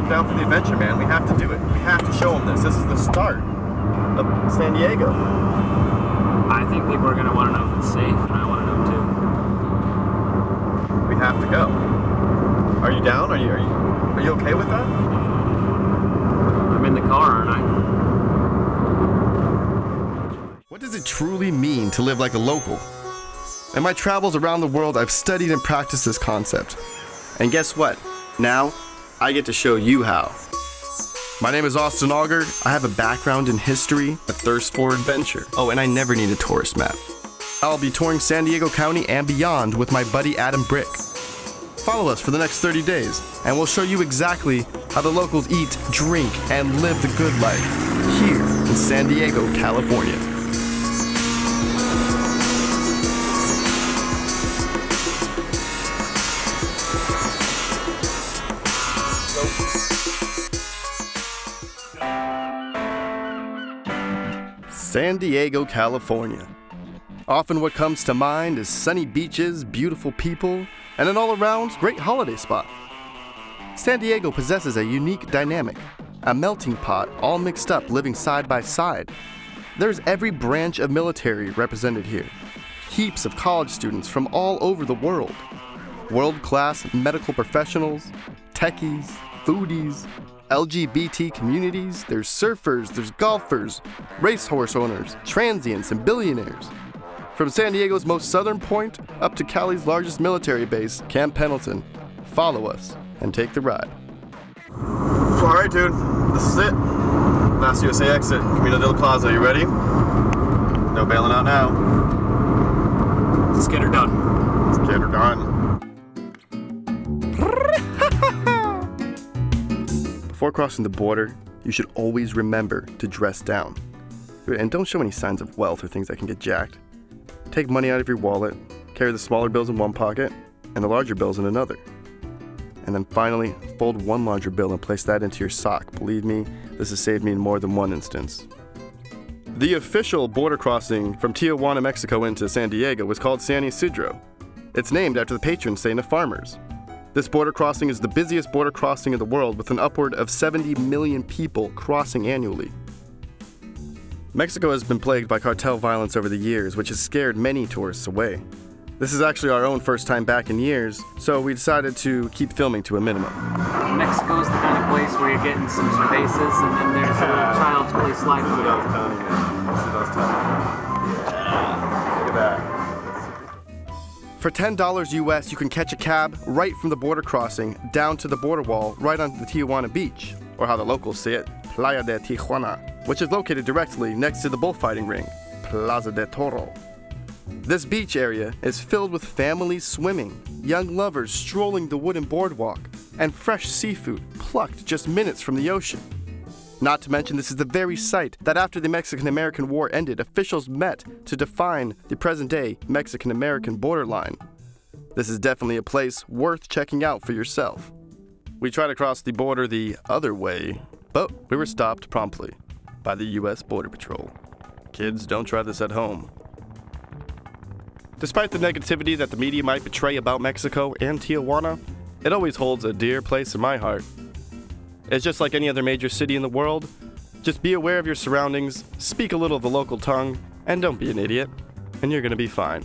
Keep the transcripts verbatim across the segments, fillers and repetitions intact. Diego down for the adventure, man. We have to do it. We have to show them this. This is the start of San Diego. I think people are going to want to know if it's safe, and I want to know too. We have to go. Are you down? Are you, are you, are you okay with that? I'm in the car, aren't I? What does it truly mean to live like a local? In my travels around the world, I've studied and practiced this concept. And guess what? Now, I get to show you how. My name is Austin Auger. I have a background in history, a thirst for adventure. Oh, and I never need a tourist map. I'll be touring San Diego County and beyond with my buddy Adam Brick. Follow us for the next thirty days, and we'll show you exactly how the locals eat, drink, and live the good life here in San Diego, California. San Diego, California. Often what comes to mind is sunny beaches, beautiful people, and an all-around great holiday spot. San Diego possesses a unique dynamic, a melting pot all mixed up living side by side. There's every branch of military represented here, heaps of college students from all over the world, world-class medical professionals, techies, foodies, L G B T communities, there's surfers, there's golfers, racehorse owners, transients, and billionaires. From San Diego's most southern point up to Cali's largest military base, Camp Pendleton. Follow us and take the ride. All right, dude, this is it. Last U S A exit, Camino de la Plaza, you ready? No bailing out now. Let's get her done. Let's get her done. Before crossing the border, you should always remember to dress down. And don't show any signs of wealth or things that can get jacked. Take money out of your wallet, carry the smaller bills in one pocket, and the larger bills in another. And then finally, fold one larger bill and place that into your sock. Believe me, this has saved me in more than one instance. The official border crossing from Tijuana, Mexico into San Diego was called San Ysidro. It's named after the patron saint of farmers. This border crossing is the busiest border crossing in the world, with an upward of seventy million people crossing annually. Mexico has been plagued by cartel violence over the years, which has scared many tourists away. This is actually our own first time back in years, so we decided to keep filming to a minimum. Mexico's the kind of place where you're getting some cervezas, and then there's a little child's place like that. Yeah. Look at that. For ten dollars U S, you can catch a cab right from the border crossing down to the border wall right on the Tijuana beach, or how the locals say it, Playa de Tijuana, which is located directly next to the bullfighting ring, Plaza de Toros. This beach area is filled with families swimming, young lovers strolling the wooden boardwalk, and fresh seafood plucked just minutes from the ocean. Not to mention, this is the very site that after the Mexican-American War ended, officials met to define the present-day Mexican-American borderline. This is definitely a place worth checking out for yourself. We tried to cross the border the other way, but we were stopped promptly by the U S Border Patrol. Kids, don't try this at home. Despite the negativity that the media might betray about Mexico and Tijuana, it always holds a dear place in my heart. It's just like any other major city in the world. Just be aware of your surroundings, speak a little of the local tongue, and don't be an idiot, and you're gonna be fine.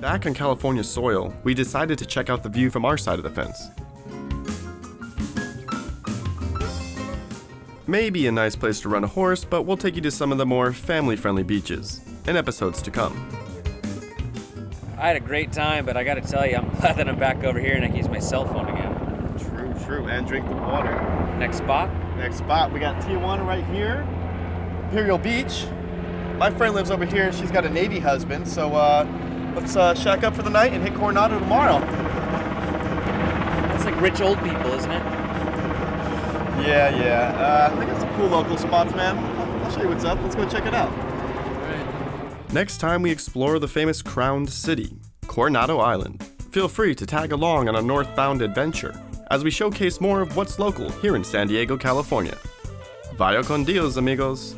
Back on California soil, we decided to check out the view from our side of the fence. Maybe a nice place to run a horse, but we'll take you to some of the more family-friendly beaches in episodes to come. I had a great time, but I gotta tell you, I'm glad that I'm back over here and I can use my cell phone again. True, and drink the water. Next spot? Next spot. We got Tijuana right here, Imperial Beach. My friend lives over here and she's got a Navy husband, so uh, let's uh, shack up for the night and hit Coronado tomorrow. That's like rich old people, isn't it? Yeah, yeah. Uh, I think it's some cool local spots, man. I'll show you what's up. Let's go check it out. Right. Next time we explore the famous crowned city, Coronado Island. Feel free to tag along on a northbound adventure as we showcase more of what's local here in San Diego, California. Vaya con Dios, amigos.